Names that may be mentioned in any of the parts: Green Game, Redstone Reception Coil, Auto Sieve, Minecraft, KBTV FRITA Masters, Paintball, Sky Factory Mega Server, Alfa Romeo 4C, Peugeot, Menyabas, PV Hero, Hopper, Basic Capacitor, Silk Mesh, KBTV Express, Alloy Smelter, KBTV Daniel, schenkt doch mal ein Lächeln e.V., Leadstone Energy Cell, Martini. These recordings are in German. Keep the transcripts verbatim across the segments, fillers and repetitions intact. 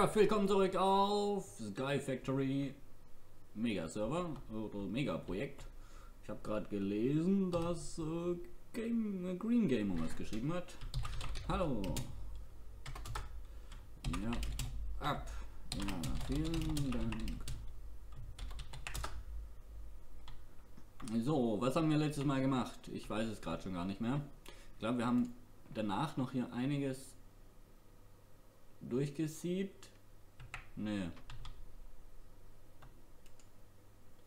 Minecraft, willkommen zurück auf Sky Factory Mega Server oder Mega Projekt. Ich habe gerade gelesen, dass äh, Game, Green Game was geschrieben hat. Hallo. Ja, ab. Ja, vielen Dank. So, was haben wir letztes Mal gemacht? Ich weiß es gerade schon gar nicht mehr. Ich glaube, wir haben danach noch hier einiges durchgesiebt. Ne.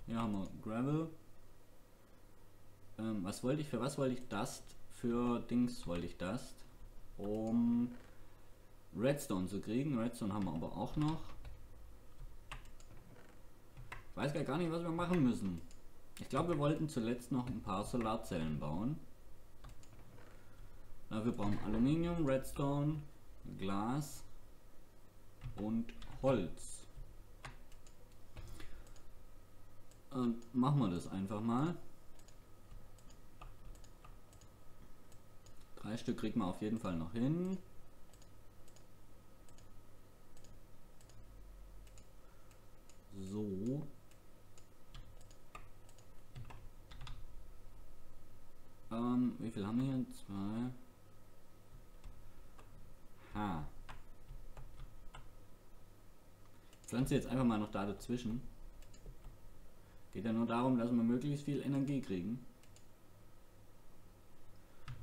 Hier haben wir Gravel. Ähm, was wollte ich, für was wollte ich das? Für Dings wollte ich das. Um Redstone zu kriegen. Redstone haben wir aber auch noch. Ich weiß gar nicht, was wir machen müssen. Ich glaube, wir wollten zuletzt noch ein paar Solarzellen bauen. Na, wir brauchen Aluminium, Redstone, Glas und Holz. Und machen wir das einfach mal. Drei Stück kriegen wir auf jeden Fall noch hin. So. Ähm, wie viel haben wir hier? Zwei. Ha. Ich pflanze jetzt einfach mal noch da dazwischen. Geht ja nur darum, dass wir möglichst viel Energie kriegen.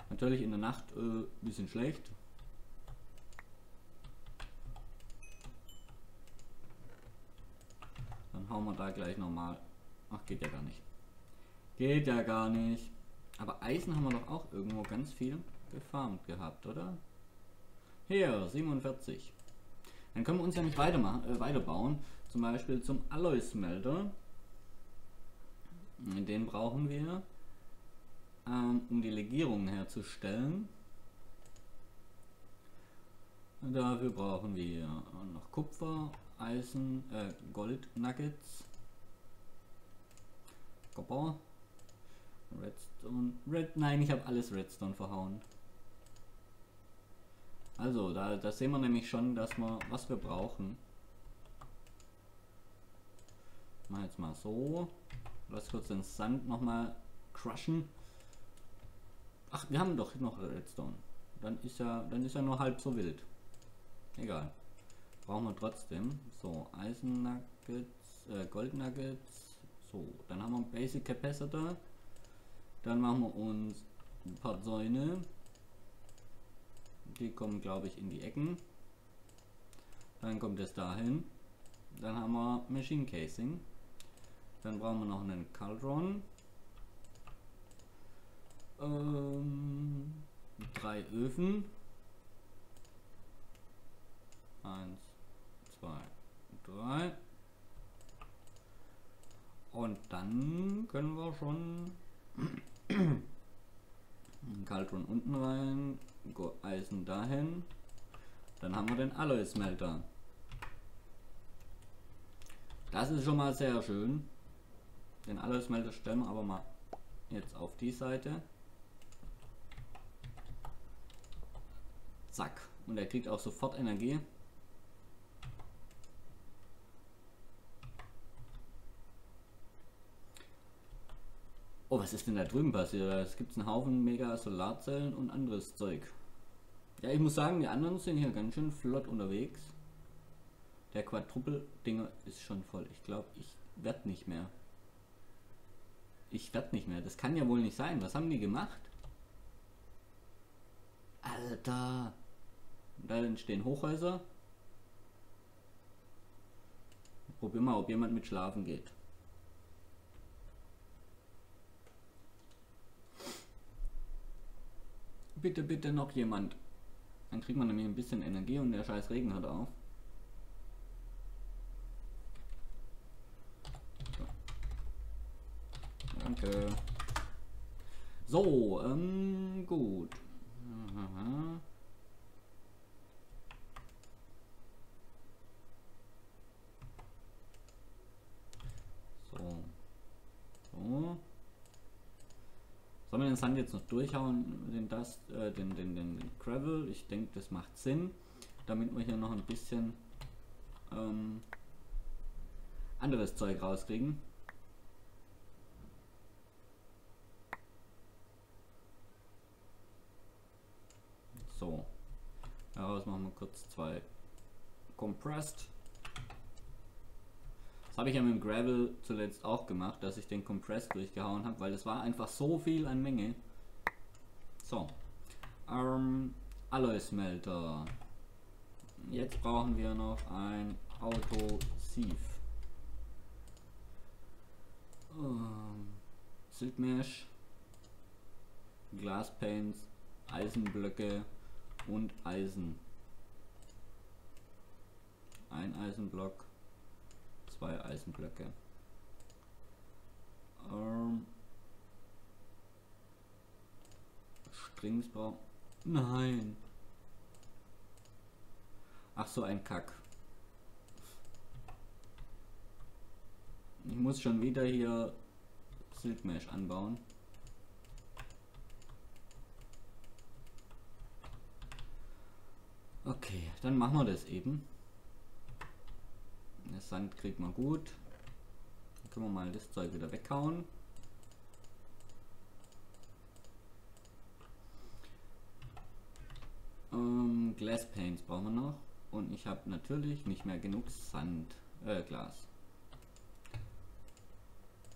Natürlich in der Nacht äh, ein bisschen schlecht. Dann hauen wir da gleich nochmal. Ach, geht ja gar nicht. Geht ja gar nicht. Aber Eisen haben wir doch auch irgendwo ganz viel gefarmt gehabt, oder? Hier, siebenundvierzig. Dann können wir uns ja nicht weitermachen, äh, weiterbauen. Zum Beispiel zum Alloy Smelter. Den brauchen wir, ähm, um die Legierungen herzustellen. Dafür brauchen wir noch Kupfer, Eisen, äh, Gold Nuggets, Copper, Redstone, Red, nein, ich habe alles Redstone verhauen. Also, da, da sehen wir nämlich schon, dass wir, was wir brauchen. Mal jetzt mal so. Lass kurz den Sand nochmal crushen. Ach, wir haben doch noch Redstone. Dann ist ja, dann ist ja nur halb so wild. Egal. Brauchen wir trotzdem. So, Eisen Nuggets, äh, Gold Nuggets. So, dann haben wir einen Basic Capacitor. Dann machen wir uns ein paar Säune. Die kommen, glaube ich, in die Ecken. Dann kommt es dahin. Dann haben wir Machine Casing. Dann brauchen wir noch einen Caldron. Ähm, drei Öfen. Eins, zwei, drei. Und dann können wir schon einen Caldron unten rein. Eisen dahin. Dann haben wir den Alloy Smelter. Das ist schon mal sehr schön. Den Alloy Smelter stellen wir aber mal jetzt auf die Seite. Zack. Und er kriegt auch sofort Energie. Oh, was ist denn da drüben passiert? Es gibt einen Haufen mega Solarzellen und anderes Zeug. Ja, ich muss sagen, die anderen sind hier ganz schön flott unterwegs. Der Quadruppel-Dinger ist schon voll. Ich glaube, ich werde nicht mehr. Ich werde nicht mehr. Das kann ja wohl nicht sein. Was haben die gemacht? Alter. Da entstehen Hochhäuser. Ich probiere mal, ob jemand mit schlafen geht. Bitte, bitte noch jemand. Dann kriegt man nämlich ein bisschen Energie und der scheiß Regen hört auf. So. Danke. So, ähm, gut. Aha. So. So. Sollen wir den Sand jetzt noch durchhauen, den, Dust, äh, den, den, den Gravel? Ich denke, das macht Sinn, damit wir hier noch ein bisschen ähm, anderes Zeug rauskriegen. So, daraus machen wir kurz zwei Compressed. Das habe ich ja mit dem Gravel zuletzt auch gemacht, dass ich den Compressed durchgehauen habe, weil es war einfach so viel an Menge. So, ähm, Alloy Smelter. Jetzt brauchen wir noch ein Auto Sieve. Ähm, Silk Mesh, Glaspanes, Eisenblöcke und Eisen. Ein Eisenblock, zwei Eisenblöcke. Ähm, Strings brauchen. Nein. Ach so, ein Kack. Ich muss schon wieder hier Silk Mesh anbauen. Okay, dann machen wir das eben. Das Sand kriegt man gut. Dann können wir mal das Zeug wieder weghauen. Ähm, Glasspanes brauchen wir noch. Und ich habe natürlich nicht mehr genug Sand, äh, Glas.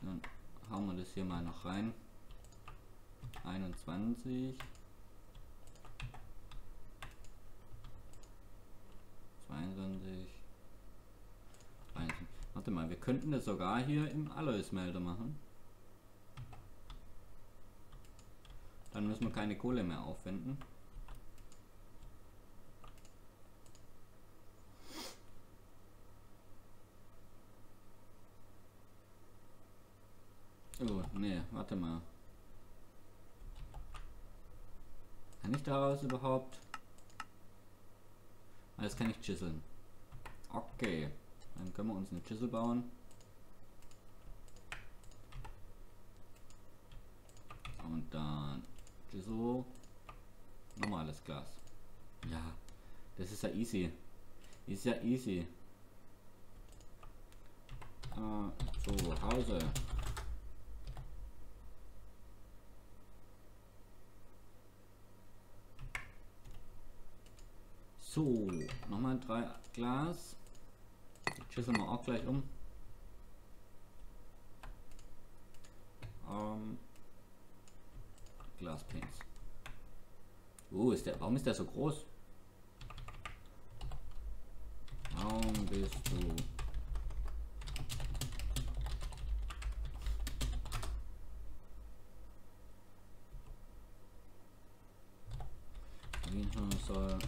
Dann hauen wir das hier mal noch rein. einundzwanzig. zweiundzwanzig. einundzwanzig. Warte mal, wir könnten das sogar hier im Alloy Smelter machen. Dann müssen wir keine Kohle mehr aufwenden. Oh, nee, warte mal. Kann ich daraus überhaupt? Alles kann ich chiseln. Okay, dann können wir uns eine Chisel bauen. Und dann Chisel. Normales Glas. Ja, das ist ja easy. Ist ja easy. Uh, so, Hause. So, nochmal drei Glas. Schüsseln wir auch gleich um. Ähm, Glaspanes. Oh, ist der, warum ist der so groß? Warum bist du? Soll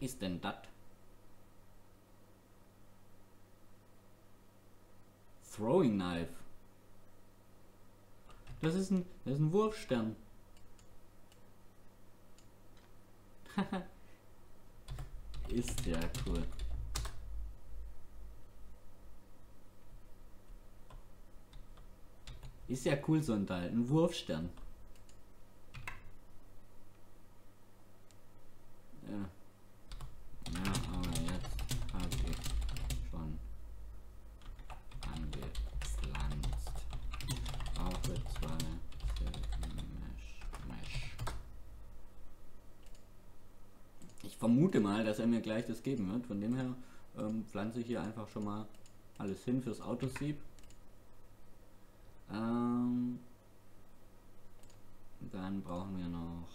ist denn das? Throwing Knife. Das ist ein, das ist ein Wurfstern. Ist ja cool. Ist ja cool so ein Teil, ein Wurfstern. Ja. Vermute mal, dass er mir gleich das geben wird. Von dem her ähm, pflanze ich hier einfach schon mal alles hin fürs Auto Sieb. Ähm, dann brauchen wir noch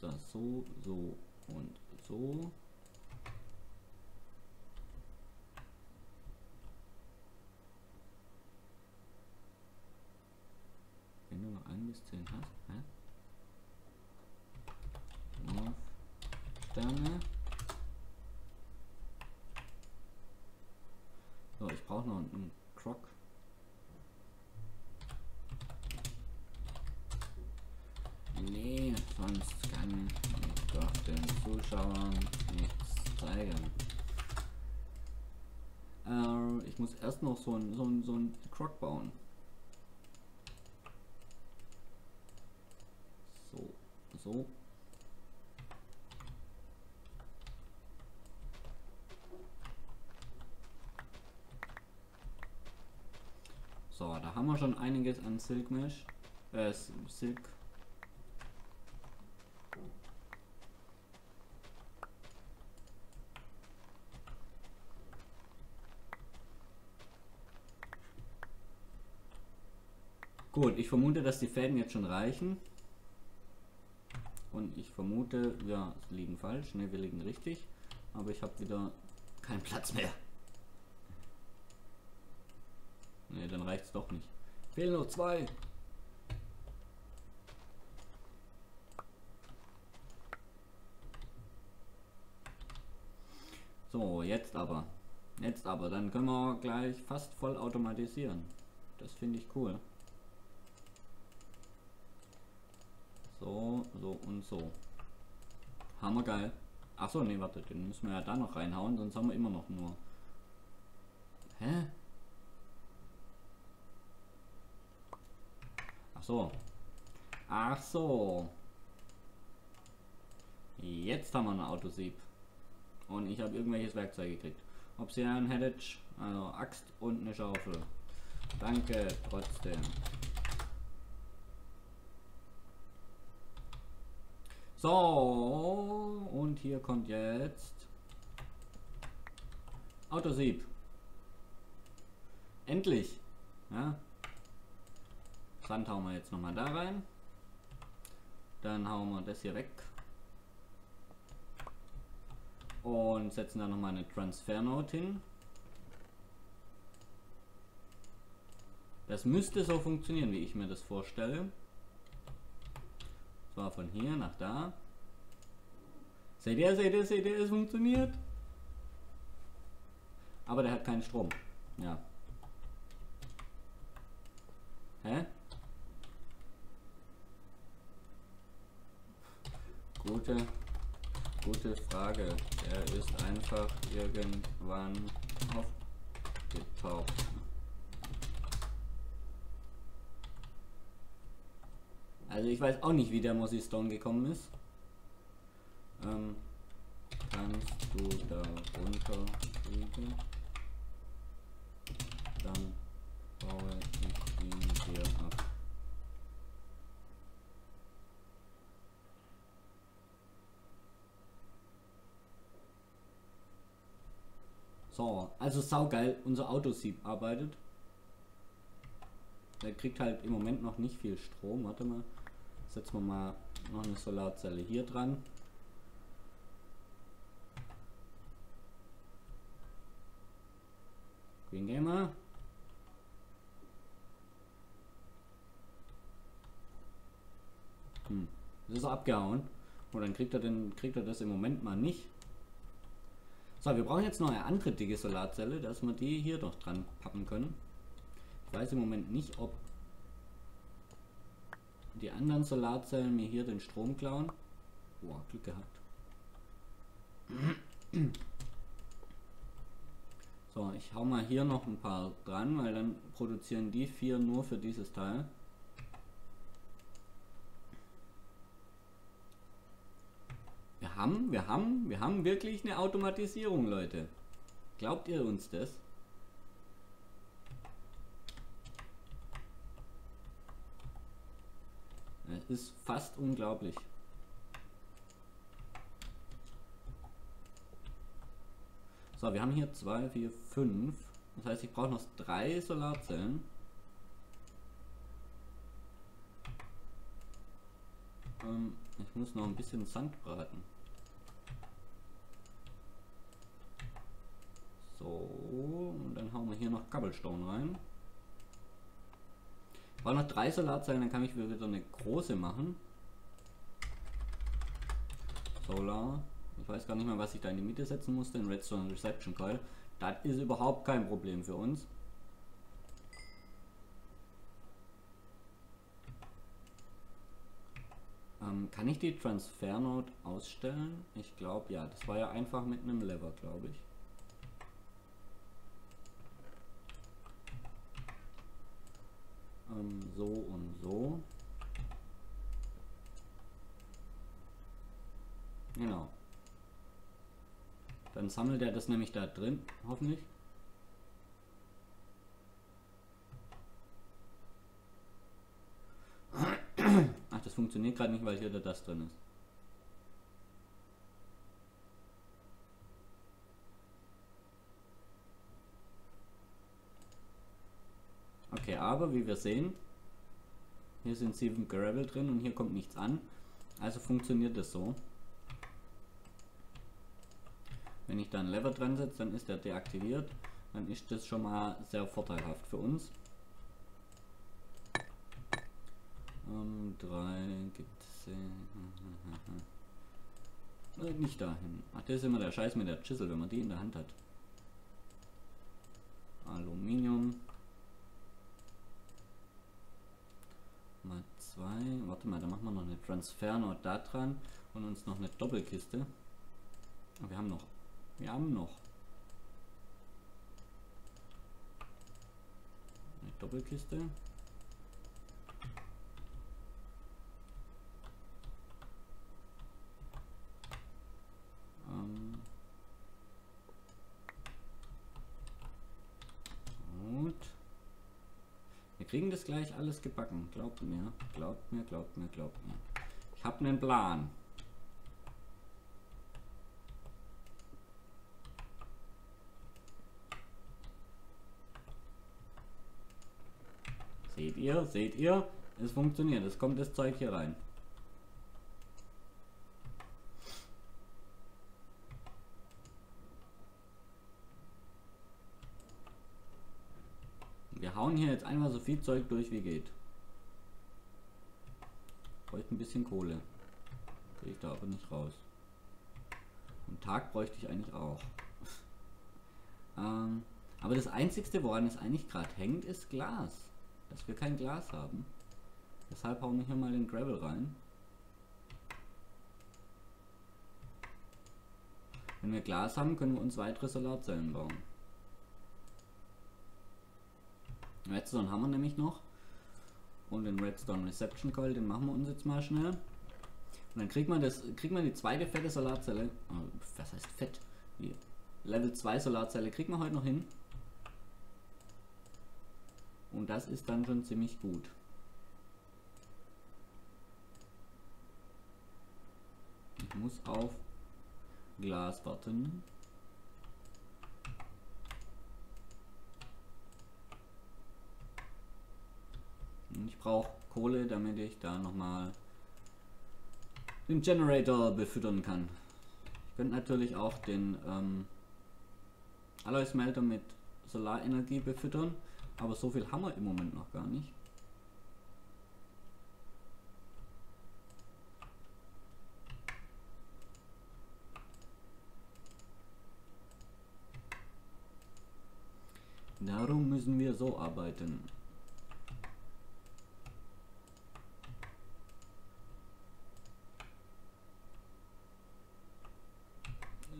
das so, so und so. Wenn du noch ein bis zehn hast. Hä? So, ich brauche noch einen Croc. Nee, sonst kann ich doch den Zuschauern nichts zeigen. Äh, ich muss erst noch so ein so ein, so ein Crock bauen. So, so. So, da haben wir schon einiges an Silk Mesh. Äh, Silk. Gut, ich vermute, dass die Fäden jetzt schon reichen. Und ich vermute, wir liegen falsch. Ne, wir liegen richtig. Aber ich habe wieder keinen Platz mehr. Ne, dann reicht es doch nicht. Fehlen noch zwei. So, jetzt aber. Jetzt aber. Dann können wir gleich fast voll automatisieren. Das finde ich cool. So, so und so. Hammergeil. Achso, ne, warte, den müssen wir ja da noch reinhauen, sonst haben wir immer noch nur. Hä? Achso. Ach so. Jetzt haben wir eine Auto Sieve. Und ich habe irgendwelches Werkzeug gekriegt. Ob sie einen hättet, also Axt und eine Schaufel. Danke trotzdem. So, und hier kommt jetzt Auto Sieve. Endlich. Ja. Sand hauen wir jetzt nochmal da rein. Dann hauen wir das hier weg. Und setzen da nochmal eine Transfer-Note hin. Das müsste so funktionieren, wie ich mir das vorstelle. Zwar von hier nach da. Seht ihr, seht ihr, seht ihr, es funktioniert. Aber der hat keinen Strom. Ja. Hä? Gute, gute Frage. Er ist einfach irgendwann aufgetaucht. Also ich weiß auch nicht, wie der Mossystone gekommen ist. Ähm, kannst du da runterfliegen? Dann baue ich ihn hier ab. So, also saugeil, unser Auto Sieve arbeitet. Der kriegt halt im Moment noch nicht viel Strom. Warte mal. Setzen wir mal noch eine Solarzelle hier dran. Green Gamer. Hm, das ist abgehauen. Und dann kriegt er den, kriegt er das im Moment mal nicht. So, wir brauchen jetzt noch eine andere dicke Solarzelle, dass wir die hier noch dran pappen können. Ich weiß im Moment nicht, ob die anderen Solarzellen mir hier den Strom klauen. Boah, Glück gehabt. So, ich hau mal hier noch ein paar dran, weil dann produzieren die vier nur für dieses Teil. Wir haben, wir haben, wir haben wirklich eine Automatisierung, Leute. Glaubt ihr uns das? Ist fast unglaublich. So, wir haben hier zwei, vier, fünf. Das heißt, ich brauche noch drei Solarzellen. Ähm, ich muss noch ein bisschen Sand braten. So, und dann hauen wir hier noch Cobblestone rein. Ich brauche noch drei Solarzellen, dann kann ich wieder eine große machen. Solar. Ich weiß gar nicht mehr, was ich da in die Mitte setzen musste. In Redstone Reception Coil. Das ist überhaupt kein Problem für uns. Ähm, kann ich die Transfer-Node ausstellen? Ich glaube ja. Das war ja einfach mit einem Lever, glaube ich. machen so und so. Genau. Dann sammelt er das nämlich da drin, hoffentlich. Ach, das funktioniert gerade nicht, weil hier das drin ist. Okay, aber wie wir sehen, hier sind sieben Gravel drin und hier kommt nichts an. Also funktioniert das so. Wenn ich da einen Lever dran setze, dann ist der deaktiviert. Dann ist das schon mal sehr vorteilhaft für uns. Um drei gibt es nicht dahin. Ach, das ist immer der Scheiß mit der Chisel, wenn man die in der Hand hat. Aluminium. Mal zwei. Warte mal, da machen wir noch eine Transfernode da dran und uns noch eine Doppelkiste. Wir haben noch. Wir haben noch eine Doppelkiste. Ähm Gut. Wir kriegen das gleich alles gebacken. Glaubt mir, glaubt mir, glaubt mir, glaubt mir. Ich habe einen Plan. Seht ihr, seht ihr, es funktioniert, es kommt das Zeug hier rein. Wir hauen hier jetzt einfach so viel Zeug durch wie geht. Bräuchte ein bisschen Kohle. Kriege ich da aber nicht raus. Am Tag bräuchte ich eigentlich auch. ähm, aber das Einzigste, woran es eigentlich gerade hängt, ist Glas. Dass wir kein Glas haben. Deshalb hauen wir hier mal den Gravel rein. Wenn wir Glas haben, können wir uns weitere Solarzellen bauen. Redstone haben wir nämlich noch. Und den Redstone Reception Coil, den machen wir uns jetzt mal schnell. Und dann kriegt man, das, kriegt man die zweite fette Solarzelle. Oh, was heißt fett? Die Level zwei Solarzelle kriegt man heute noch hin. Und das ist dann schon ziemlich gut. Ich muss auf Glas warten. Und ich brauche Kohle, damit ich da nochmal den Generator befüttern kann. Ich könnte natürlich auch den ähm, Alloy Smelter mit Solarenergie befüttern. Aber so viel haben wir im Moment noch gar nicht. Darum müssen wir so arbeiten.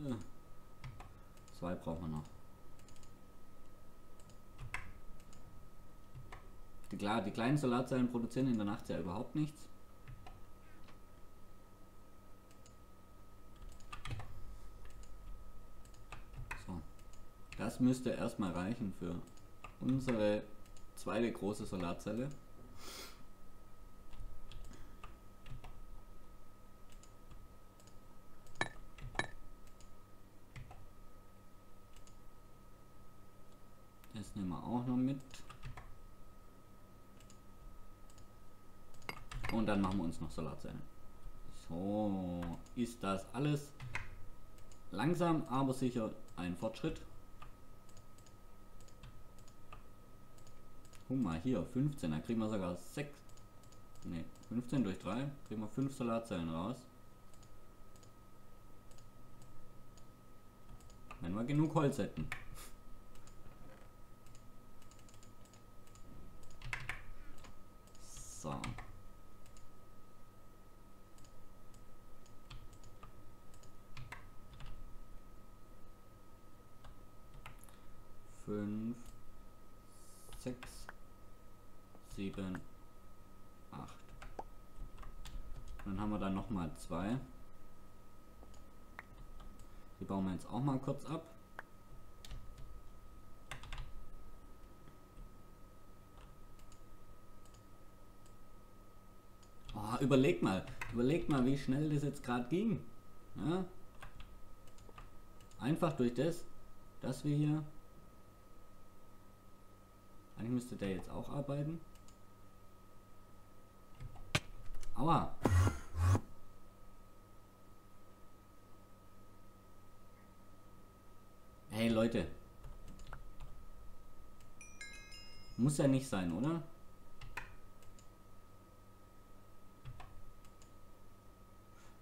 Ja. Zwei brauchen wir noch. Klar, die kleinen Solarzellen produzieren in der Nacht ja überhaupt nichts. So. Das müsste erstmal reichen für unsere zweite große Solarzelle. Das nehmen wir auch noch mit. Und dann machen wir uns noch Solarzellen. So ist das alles langsam, aber sicher ein Fortschritt. Guck mal hier, fünfzehn, da kriegen wir sogar sechs. Ne, fünfzehn durch drei, kriegen wir fünf Solarzellen raus. Wenn wir genug Holz hätten. So. fünf, sechs, sieben, acht. Dann haben wir dann nochmal zwei. Die bauen wir jetzt auch mal kurz ab. Oh, überleg mal, überleg mal, wie schnell das jetzt gerade ging. Ja? Einfach durch das, dass wir hier... Eigentlich müsste der jetzt auch arbeiten. Aua! Hey Leute, muss ja nicht sein, oder?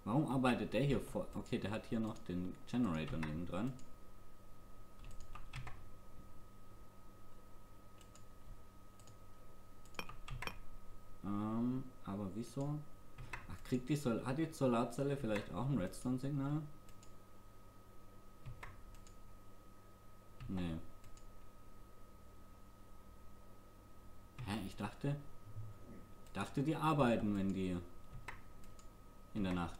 Warum arbeitet der hier vor? Okay, der hat hier noch den Generator neben dran. Ähm, aber wieso? Ach, kriegt die Sol hat die Solarzelle vielleicht auch ein Redstone-Signal? Nee. Hä, ich dachte... Ich dachte, die arbeiten, wenn die... in der Nacht.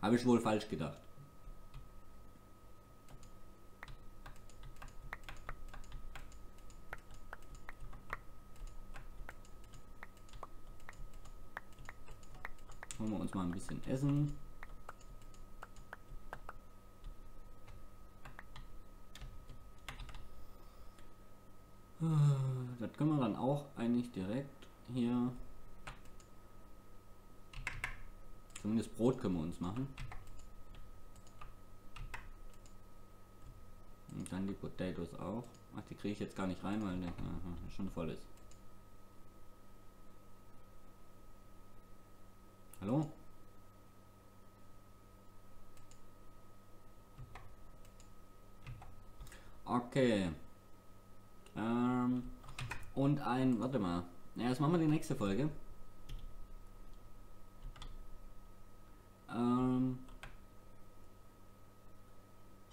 Habe ich wohl falsch gedacht. Holen wir uns mal ein bisschen Essen. Das können wir dann auch eigentlich direkt hier... Zumindest Brot können wir uns machen. Und dann die Potatoes auch. Ach, die kriege ich jetzt gar nicht rein, weil der schon voll ist. Hallo? Okay. Ähm, und ein, warte mal. Ja, jetzt machen wir die nächste Folge.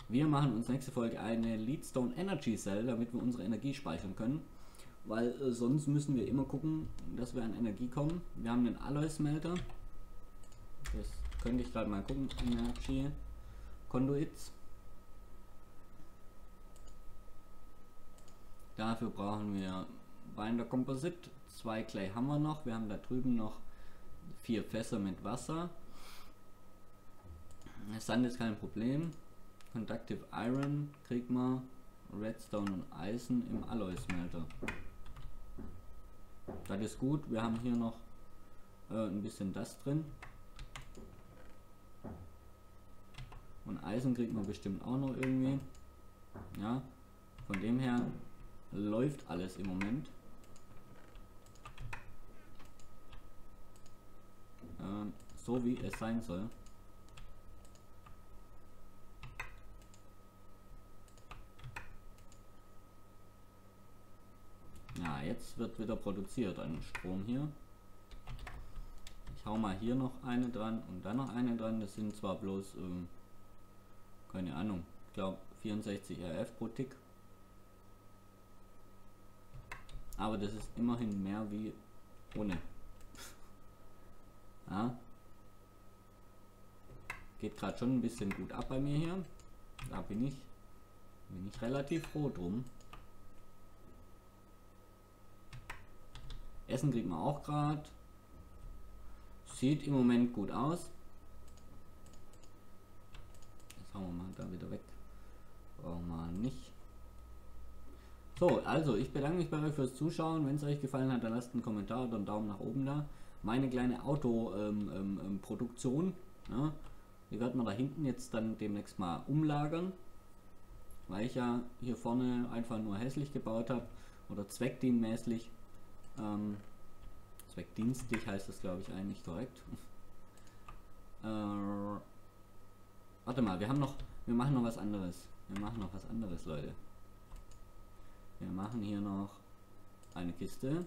Wir machen uns nächste Folge eine Leadstone Energy Cell, damit wir unsere Energie speichern können, weil äh, sonst müssen wir immer gucken, dass wir an Energie kommen. Wir haben den Alloy Smelter, das könnte ich gerade mal gucken, Energy Conduits. Dafür brauchen wir Binder Composite, zwei Clay haben wir noch, wir haben da drüben noch vier Fässer mit Wasser. Sand ist kein Problem. Conductive Iron kriegt man, Redstone und Eisen im Alloy Smelter. Das ist gut, wir haben hier noch äh, ein bisschen das drin. Und Eisen kriegt man bestimmt auch noch irgendwie. Ja, von dem her läuft alles im Moment. Ähm, so wie es sein soll. Jetzt wird wieder produziert an Strom hier. Ich hau mal hier noch eine dran und dann noch eine dran. Das sind zwar bloß, ähm, keine Ahnung, ich glaube vierundsechzig R F pro Tick. Aber das ist immerhin mehr wie ohne. Ja. Geht gerade schon ein bisschen gut ab bei mir hier. Da bin ich, bin ich relativ froh drum. Essen kriegt man auch gerade. Sieht im Moment gut aus. Jetzt hauen wir mal da wieder weg. Brauchen wir nicht. So, also ich bedanke mich bei euch fürs Zuschauen. Wenn es euch gefallen hat, dann lasst einen Kommentar oder einen Daumen nach oben da. Meine kleine Auto-Produktion, ähm, ähm, ja, die wird man da hinten jetzt dann demnächst mal umlagern. Weil ich ja hier vorne einfach nur hässlich gebaut habe oder zweckdienmäßig. Ähm, zweckdienstlich heißt das, glaube ich, eigentlich korrekt. äh, warte mal, wir haben noch, wir machen noch was anderes. Wir machen noch was anderes, Leute. Wir machen hier noch eine Kiste.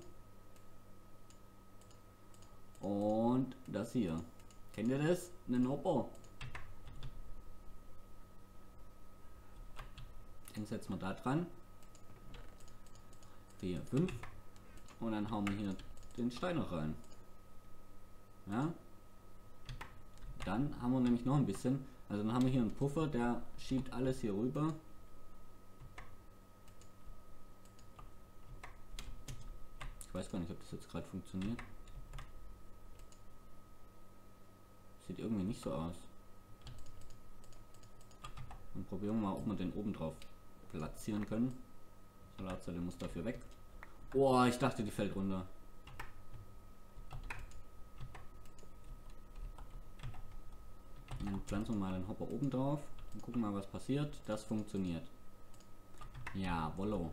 Und das hier. Kennt ihr das? Einen Hopper. Den setzen wir da dran. D fünf. Und dann hauen wir hier den Stein noch rein. Ja. Dann haben wir nämlich noch ein bisschen. Also dann haben wir hier einen Puffer, der schiebt alles hier rüber. Ich weiß gar nicht, ob das jetzt gerade funktioniert. Sieht irgendwie nicht so aus. Und probieren wir mal, ob wir den oben drauf platzieren können. Solarzelle muss dafür weg. Oh, ich dachte, die fällt runter. Dann pflanzen wir mal den Hopper oben drauf und gucken mal, was passiert. Das funktioniert. Ja, wollo.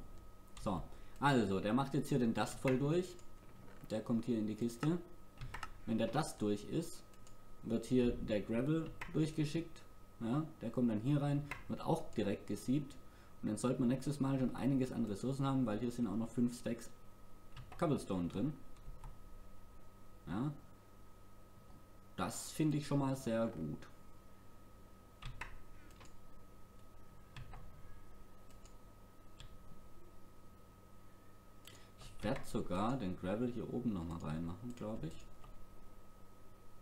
So, also, der macht jetzt hier den Dust voll durch. Der kommt hier in die Kiste. Wenn der Dust durch ist, wird hier der Gravel durchgeschickt. Ja, der kommt dann hier rein, wird auch direkt gesiebt. Und dann sollte man nächstes Mal schon einiges an Ressourcen haben, weil hier sind auch noch fünf Stacks Cobblestone drin. Ja, das finde ich schon mal sehr gut. Ich werde sogar den Gravel hier oben nochmal reinmachen, glaube ich.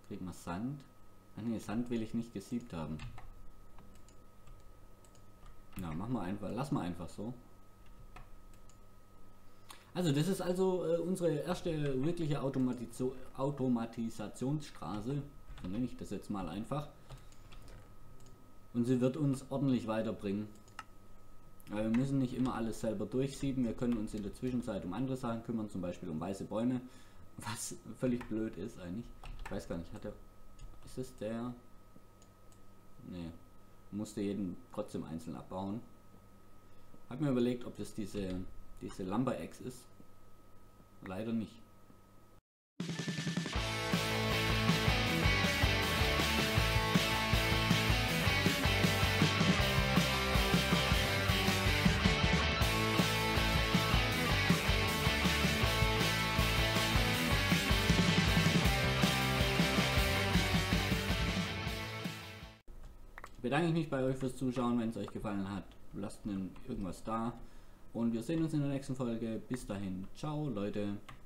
Kriegen wir Sand. Ach nee, Sand will ich nicht gesiebt haben. Na, machen wir einfach, lass mal einfach so. Also das ist also äh, unsere erste wirkliche Automatiso Automatisationsstraße, so nenne ich das jetzt mal einfach. Und sie wird uns ordentlich weiterbringen. Aber wir müssen nicht immer alles selber durchsieben, wir können uns in der Zwischenzeit um andere Sachen kümmern, zum Beispiel um weiße Bäume, was völlig blöd ist eigentlich. Ich weiß gar nicht, hat er... Ist es der? Nee. Musste jeden trotzdem einzeln abbauen. Hab mir überlegt, ob das diese, diese Lumber-Axe ist. Leider nicht. Bedanke ich mich bei euch fürs Zuschauen. Wenn es euch gefallen hat, lasst mir irgendwas da und wir sehen uns in der nächsten Folge. Bis dahin, ciao Leute.